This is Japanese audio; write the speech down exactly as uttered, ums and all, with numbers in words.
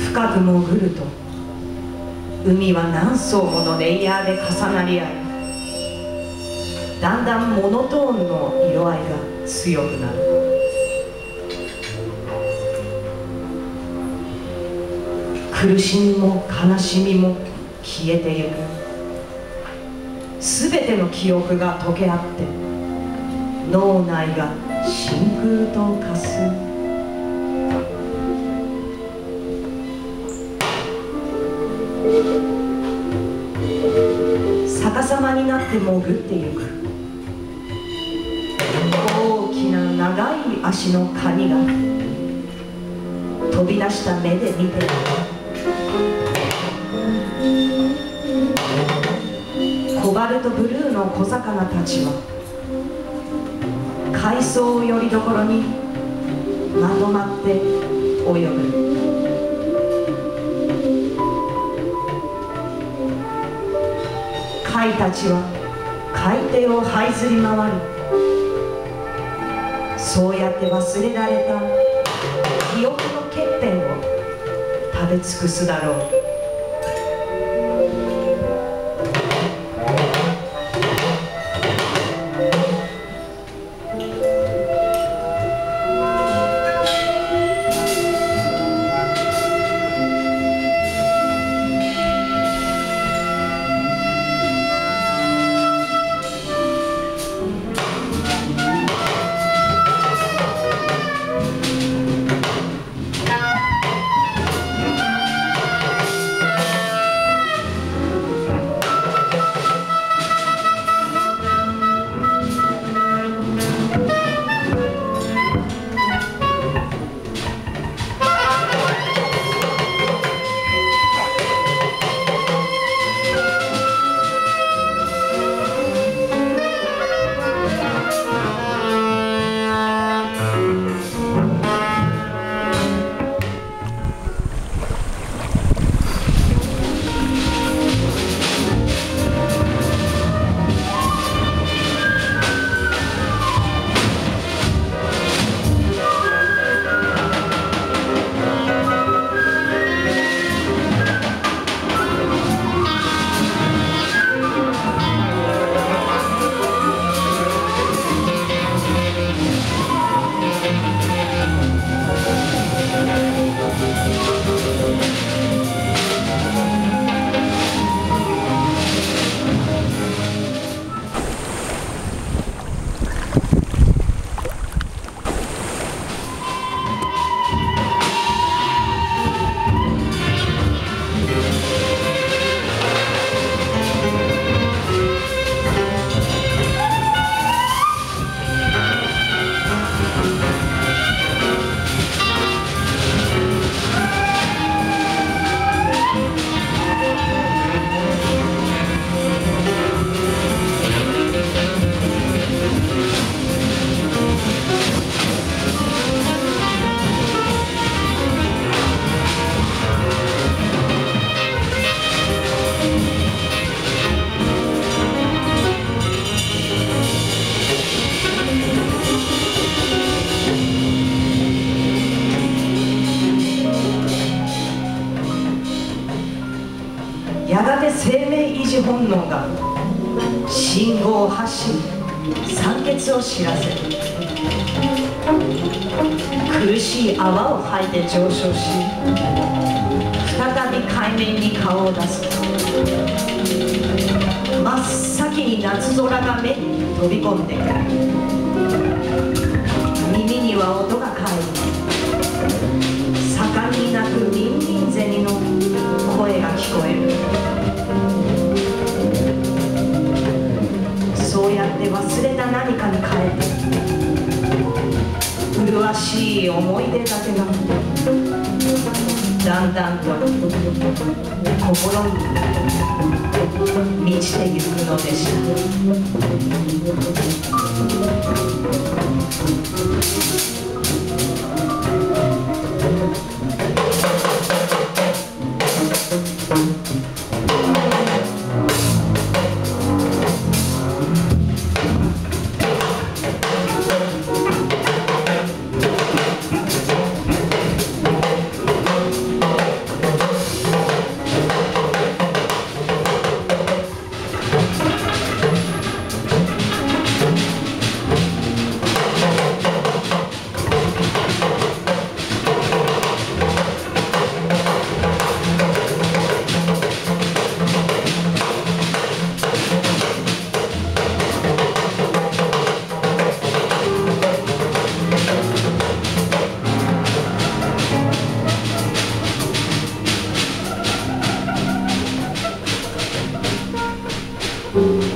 深く潜ると海は何層ものレイヤーで重なり合い、だんだんモノトーンの色合いが強くなる。苦しみも悲しみも消えてゆく。すべての記憶が溶け合って脳内が真空と化す。逆さまになって潜ってゆく。大きな長い足のカニが飛び出した目で見ている。コバルトブルーの小魚たちは海藻をよりどころにまとまって泳ぐ。貝たちは海底を這いずり回る。そうやって忘れられた記憶の欠片を食べ尽くすだろう。生命維持本能が信号を発し、酸欠を知らせる。苦しい泡を吐いて上昇し、再びに海面に顔を出す。真っ先に夏空が目に飛び込んでくる。耳には音が返る。盛んに鳴くリンリンゼニの声が聞こえる。そうやって忘れた何かに変えて、麗しい思い出だけがだんだんと心に満ちてゆくのでしたThank you.